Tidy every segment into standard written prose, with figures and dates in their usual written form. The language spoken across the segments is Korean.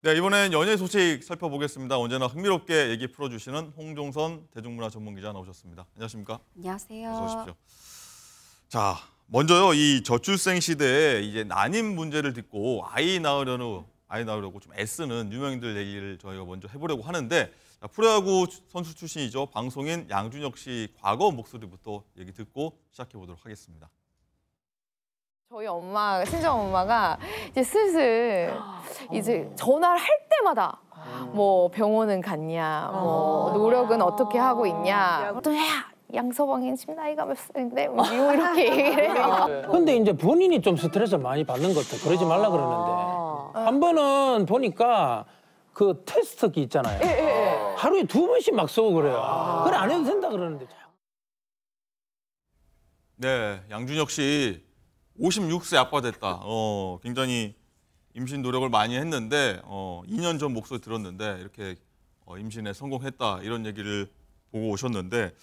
네, 이번엔 연예 소식 살펴보겠습니다. 언제나 흥미롭게 얘기 풀어주시는 홍종선 대중문화 전문기자 나오셨습니다. 안녕하십니까? 안녕하세요. 어서 오십시오. 자, 먼저요, 이 저출생 시대에 이제 난임 문제를 딛고 아이 낳으려고 좀 애쓰는 유명인들 얘기를 저희가 먼저 해보려고 하는데, 프로야구 선수 출신이죠. 방송인 양준혁 씨 과거 목소리부터 얘기 듣고 시작해 보도록 하겠습니다. 저희 엄마, 친정엄마가 이제 슬슬 이제 전화를 할 때마다 뭐 병원은 갔냐, 뭐 노력은 어떻게 하고 있냐, 또 야, 양서방이 지금 나이가 몇 살인데 뭐 이렇게 얘기를 해요. 근데 이제 본인이 좀 스트레스 많이 받는 것 같아. 그러지 말라 그러는데. 한 번은 보니까 그 테스트기 있잖아요. 하루에 2번씩 막 쓰고 그래요. 그걸 안 해도 된다 그러는데. 네, 양준혁 씨. 56세 아빠 됐다. 굉장히 임신 노력을 많이 했는데 2년 전 목소리 들었는데 이렇게 임신에 성공했다 이런 얘기를 보고 오셨는데,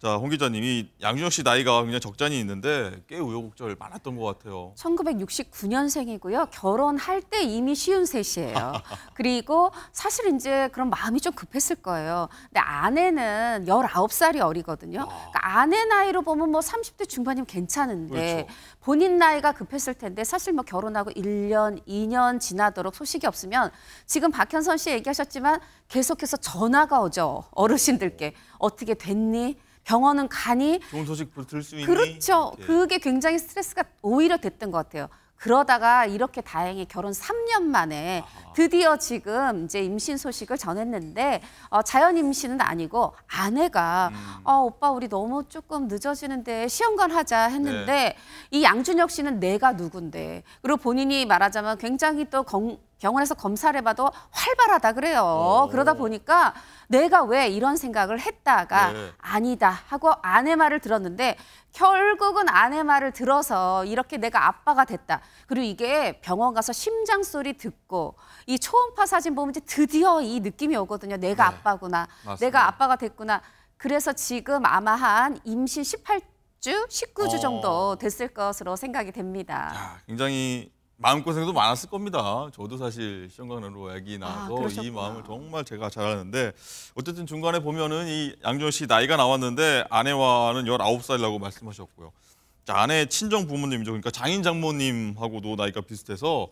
자, 홍 기자님이 양준혁 씨 나이가 굉장히 적잖이 있는데 꽤 우여곡절 많았던 것 같아요. 1969년생이고요. 결혼할 때 이미 53이에요. 그리고 사실 이제 그런 마음이 좀 급했을 거예요. 근데 아내는 19살이 어리거든요. 그러니까 아내 나이로 보면 뭐 30대 중반이면 괜찮은데, 그렇죠. 본인 나이가 급했을 텐데 사실 뭐 결혼하고 1년, 2년 지나도록 소식이 없으면 지금 박현선 씨 얘기하셨지만 계속해서 전화가 오죠. 어르신들께. 어떻게 됐니? 병원은 가니? 좋은 소식 들을 수 있니? 그렇죠. 네. 그게 굉장히 스트레스가 오히려 됐던 것 같아요. 그러다가 이렇게 다행히 결혼 3년 만에 드디어 지금 이제 임신 소식을 전했는데, 자연 임신은 아니고 아내가 오빠 우리 너무 조금 늦어지는데 시험관 하자 했는데, 네. 이 양준혁 씨는 내가 누군데, 그리고 본인이 말하자면 굉장히 또 병원에서 검사를 해봐도 활발하다 그래요. 그러다 보니까 내가 왜 이런 생각을 했다가 네. 아니다 하고 아내 말을 들었는데 결국은 아내 말을 들어서 이렇게 내가 아빠가 됐다. 그리고 이게 병원 가서 심장 소리 듣고 이 초음파 사진 보면 이제 드디어 이 느낌이 오거든요. 내가 네. 아빠구나. 맞습니다. 내가 아빠가 됐구나. 그래서 지금 아마 한 임신 18주, 19주 정도 됐을 것으로 생각이 됩니다. 야, 굉장히 마음고생도 많았을 겁니다. 저도 사실 시험관으로 아기 낳아서 이 마음을 정말 제가 잘 아는데, 어쨌든 중간에 보면은 이 양준혁 씨 나이가 나왔는데 아내와는 19살이라고 말씀하셨고요. 자, 아내 친정 부모님이죠. 그러니까 장인 장모님하고도 나이가 비슷해서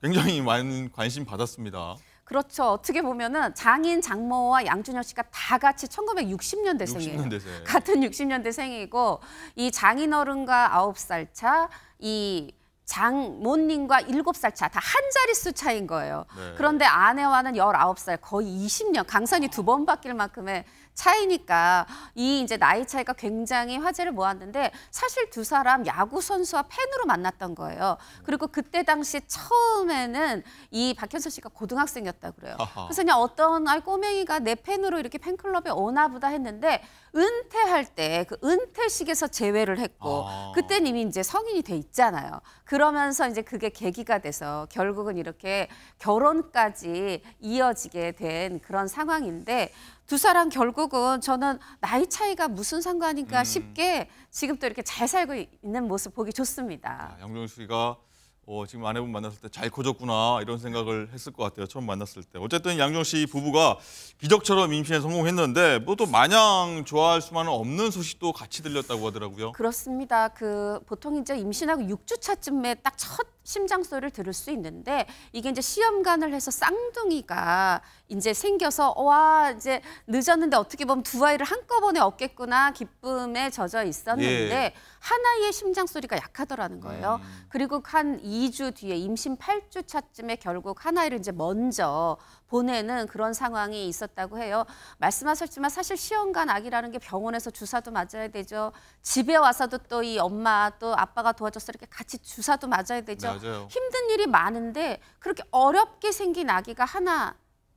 굉장히 많은 관심 받았습니다. 그렇죠. 어떻게 보면은 장인 장모와 양준혁 씨가 다 같이 1960년대생이에요. 60년대생. 같은 60년대생이고 이 장인 어른과 9살 차, 이 장모님과 7살 차, 다 한 자릿수 차인 거예요. 네. 그런데 아내와는 19살, 거의 20년, 강산이 2번 바뀔 만큼의 차이니까 이 이제 나이 차이가 굉장히 화제를 모았는데, 사실 두 사람 야구 선수와 팬으로 만났던 거예요. 그리고 그때 당시 처음에는 이 박현선 씨가 고등학생이었다 그래요. 그래서 그냥 어떤 꼬맹이가 내 팬으로 이렇게 팬클럽에 오나 보다 했는데 은퇴할 때 그 은퇴식에서 재회를 했고 그때는 이미 이제 성인이 돼 있잖아요. 그러면서 이제 그게 계기가 돼서 결국은 이렇게 결혼까지 이어지게 된 그런 상황인데, 두 사람 결국은 저는 나이 차이가 무슨 상관인가 싶게 지금 또 이렇게 잘 살고 있는 모습 보기 좋습니다. 아, 양준혁 씨가 지금 아내분 만났을 때 잘 커졌구나 이런 생각을 했을 것 같아요. 처음 만났을 때. 어쨌든 양준혁 씨 부부가 기적처럼 임신에 성공했는데 뭐 또 마냥 좋아할 수만은 없는 소식도 같이 들렸다고 하더라고요. 그렇습니다. 그 보통 이제 임신하고 6주 차쯤에 딱 첫 심장 소리를 들을 수 있는데, 이게 이제 시험관을 해서 쌍둥이가 이제 생겨서 와 이제 늦었는데 어떻게 보면 두 아이를 한꺼번에 얻겠구나 기쁨에 젖어 있었는데 예. 하나의 심장 소리가 약하더라는 거예요. 그리고 한 2주 뒤에 임신 8주 차쯤에 결국 하나를 이제 먼저 보내는 그런 상황이 있었다고 해요. 말씀하셨지만 사실 시험관 아기라는 게 병원에서 주사도 맞아야 되죠. 집에 와서도 또 이 엄마 또 아빠가 도와줘서 이렇게 같이 주사도 맞아야 되죠. 맞아요. 힘든 일이 많은데 그렇게 어렵게 생긴 아기가 하나,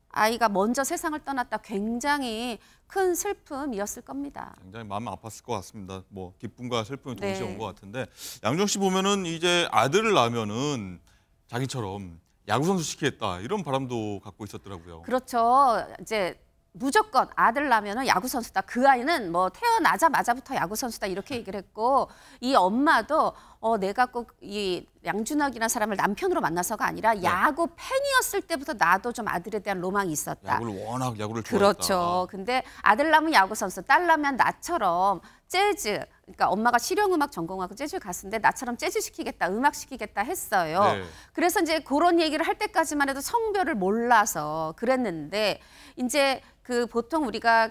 아이가 먼저 세상을 떠났다. 굉장히 큰 슬픔이었을 겁니다. 굉장히 마음 아팠을 것 같습니다. 뭐 기쁨과 슬픔이 동시에 네. 온 것 같은데, 양준혁 씨 보면은 이제 아들을 낳으면은 자기처럼 야구선수 시키겠다 이런 바람도 갖고 있었더라고요. 그렇죠. 이제 무조건 아들 나면은 야구선수다. 그 아이는 뭐 태어나자마자부터 야구선수다 이렇게 얘기를 했고, 이 엄마도 내가 꼭 이 양준혁이라는 사람을 남편으로 만나서가 아니라 야구 팬이었을 때부터 나도 좀 아들에 대한 로망이 있었다. 워낙 야구를 좋아했다. 그렇죠. 근데 아들 낳으면 야구 선수, 딸 낳으면 나처럼 재즈, 그러니까 엄마가 실용음악 전공하고 재즈 가수인데 나처럼 재즈 시키겠다, 음악 시키겠다 했어요. 네. 그래서 이제 그런 얘기를 할 때까지만 해도 성별을 몰라서 그랬는데 이제 그 보통 우리가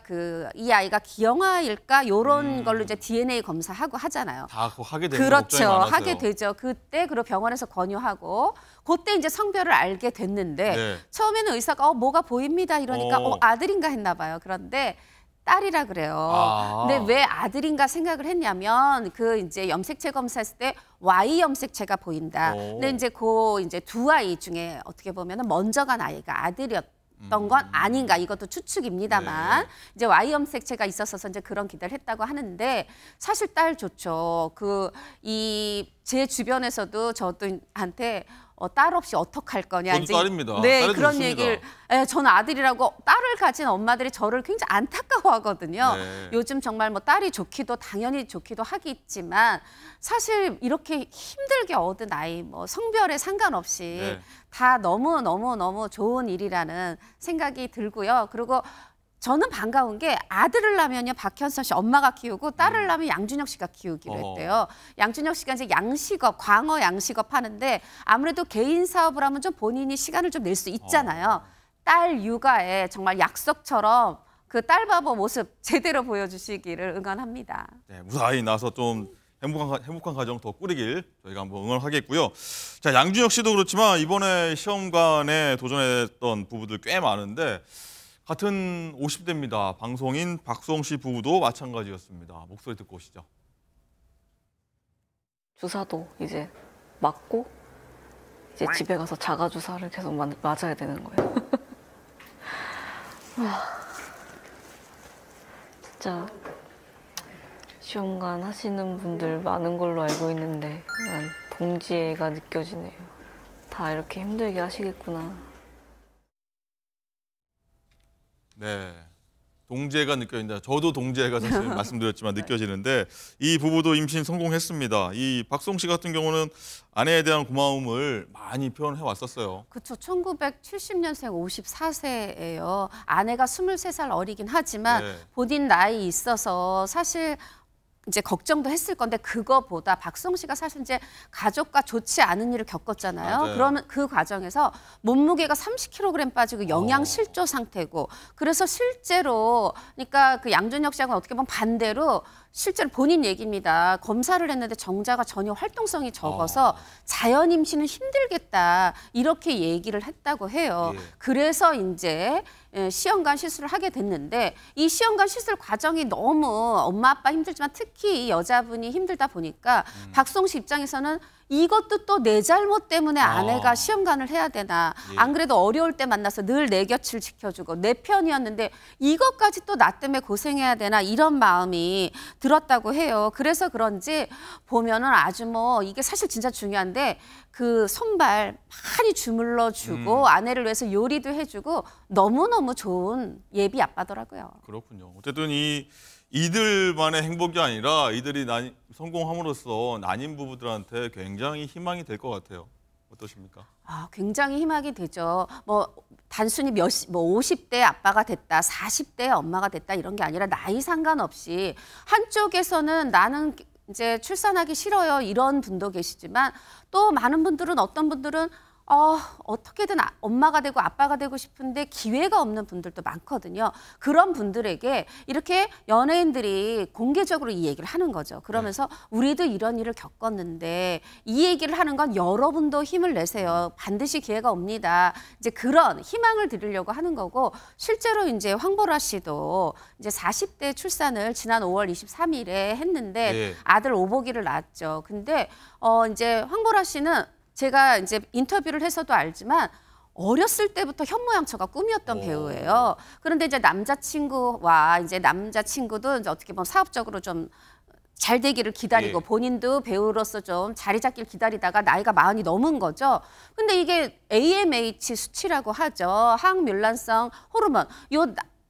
이 아이가 기형아일까 요런 걸로 이제 DNA 검사하고 하잖아요. 다 그거 하게 되는 거죠. 그렇죠. 하게 되죠. 그때 그리고 병원에서 권유하고 그때 이제 성별을 알게 됐는데 처음에는 의사가 뭐가 보입니다 이러니까 아들인가 했나 봐요. 그런데 딸이라 그래요. 근데 왜 아들인가 생각을 했냐면 그 이제 염색체 검사했을 때 Y 염색체가 보인다. 근데 이제 이제 두 아이 중에 어떻게 보면은 먼저 간 아이가 아들이었던 건 아닌가. 이것도 추측입니다만 이제 Y 염색체가 있어서 이제 그런 기대를 했다고 하는데 사실 딸 좋죠. 제 주변에서도 저한테 딸 없이 어떡할 거냐. 저도 딸입니다. 네, 그런 얘기를. 저는 아들이라고 딸을 가진 엄마들이 저를 굉장히 안타까워하거든요. 요즘 정말 딸이 좋기도 당연히 좋기도 하겠지만 사실 이렇게 힘들게 얻은 아이 성별에 상관없이 다 너무 좋은 일이라는 생각이 들고요. 그리고 저는 반가운 게 아들을 낳으면요 박현선 씨 엄마가 키우고 딸을 낳으면 양준혁 씨가 키우기로 했대요. 양준혁 씨가 이제 광어 양식업 하는데 아무래도 개인 사업을 하면 좀 본인이 시간을 좀 낼 수 있잖아요. 딸 육아에 정말 약속처럼 그 딸바보 모습 제대로 보여주시기를 응원합니다. 네, 무사히 나서 좀 행복한 가정 더 꾸리길 저희가 한번 응원하겠고요. 자, 양준혁 씨도 그렇지만 이번에 시험관에 도전했던 부부들 꽤 많은데. 같은 50대입니다. 방송인 박수홍 씨 부부도 마찬가지였습니다. 목소리 듣고 오시죠. 주사도 이제 맞고 이제 집에 가서 자가 주사를 계속 맞아야 되는 거예요. 진짜 시험관 하시는 분들 많은 걸로 알고 있는데 그냥 동지애가 느껴지네요. 다 이렇게 힘들게 하시겠구나. 네, 동지애가 느껴진다. 저도 동지애가 사실 말씀드렸지만 느껴지는데 이 부부도 임신 성공했습니다. 이 박수홍 씨 같은 경우는 아내에 대한 고마움을 많이 표현해 왔었어요. 그렇죠. 1970년생 54세예요. 아내가 23살 어리긴 하지만 본인 나이 있어서 사실 이제 걱정도 했을 건데 그거보다 박수홍 씨가 사실 이제 가족과 좋지 않은 일을 겪었잖아요. 그러면 그 과정에서 몸무게가 30kg 빠지고 영양 실조 상태고 그래서 실제로 그러니까 그 양준혁 씨하고는 어떻게 보면 반대로 실제로 본인 얘기입니다. 검사를 했는데 정자가 전혀 활동성이 적어서 자연 임신은 힘들겠다 이렇게 얘기를 했다고 해요. 그래서 이제 시험관 시술을 하게 됐는데 이 시험관 시술 과정이 너무 엄마 아빠 힘들지만 특히 이 여자분이 힘들다 보니까 박수홍 씨 입장에서는 이것도 또 내 잘못 때문에 아내가 시험관을 해야 되나. 안 그래도 어려울 때 만나서 늘 내 곁을 지켜주고 내 편이었는데 이것까지 또 나 때문에 고생해야 되나 이런 마음이 들었다고 해요. 그래서 그런지 보면은 아주 이게 사실 진짜 중요한데 그 손발 많이 주물러 주고 아내를 위해서 요리도 해주고 너무너무 좋은 예비 아빠더라고요. 그렇군요. 어쨌든 이들만의 행복이 아니라 이들이 성공함으로써 난임 부부들한테 굉장히 희망이 될 것 같아요. 어떠십니까? 굉장히 희망이 되죠. 단순히 50대 아빠가 됐다, 40대 엄마가 됐다 이런 게 아니라 나이 상관없이 한쪽에서는 나는 이제 출산하기 싫어요 이런 분도 계시지만 또 많은 분들은 어떤 분들은 어떻게든 엄마가 되고 아빠가 되고 싶은데 기회가 없는 분들도 많거든요. 그런 분들에게 이렇게 연예인들이 공개적으로 이 얘기를 하는 거죠. 그러면서 우리도 이런 일을 겪었는데 이 얘기를 하는 건 여러분도 힘을 내세요. 반드시 기회가 옵니다. 이제 그런 희망을 드리려고 하는 거고 실제로 이제 황보라 씨도 이제 40대 출산을 지난 5월 23일에 했는데 아들 오복이를 낳았죠. 근데 이제 황보라 씨는 제가 이제 인터뷰를 해서도 알지만 어렸을 때부터 현모양처가 꿈이었던 배우예요. 그런데 이제 남자친구도 이제 어떻게 보면 사업적으로 좀 잘 되기를 기다리고 본인도 배우로서 좀 자리 잡기를 기다리다가 나이가 40이 넘은 거죠. 근데 이게 AMH 수치라고 하죠. 항뮨란성 호르몬.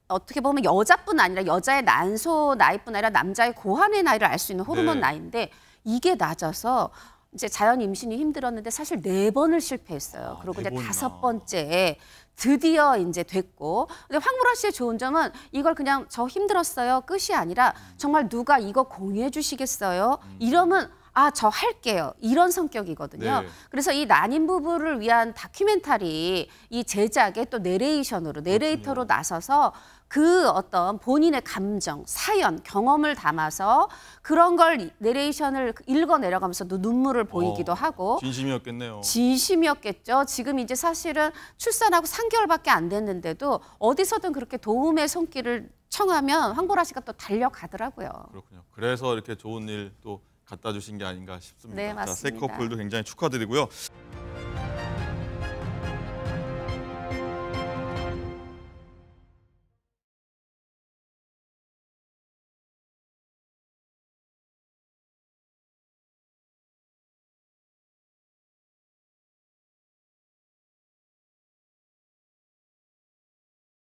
어떻게 보면 여자뿐 아니라 여자의 난소 나이뿐 아니라 남자의 고환의 나이를 알 수 있는 호르몬 나이인데 이게 낮아서 이제 자연 임신이 힘들었는데 사실 4번을 실패했어요. 그리고 이제 5번째에 드디어 이제 됐고. 근데 황보라 씨의 좋은 점은 이걸 그냥 저 힘들었어요 끝이 아니라 정말 누가 이거 공유해 주시겠어요? 이러면 아, 저 할게요. 이런 성격이거든요. 네. 그래서 이 난임 부부를 위한 다큐멘터리 이 제작에 또 내레이션으로, 내레이터로 나서서 그 어떤 본인의 감정, 사연, 경험을 담아서 그런 걸 내레이션을 읽어내려가면서 눈물을 보이기도 하고. 진심이었겠네요. 진심이었겠죠. 지금 이제 사실은 출산하고 3개월밖에 안 됐는데도 어디서든 그렇게 도움의 손길을 청하면 황보라 씨가 또 달려가더라고요. 그렇군요. 그래서 이렇게 좋은 일 또 갖다 주신 게 아닌가 싶습니다. 네, 맞습니다. 자, 새 커플도 굉장히 축하드리고요.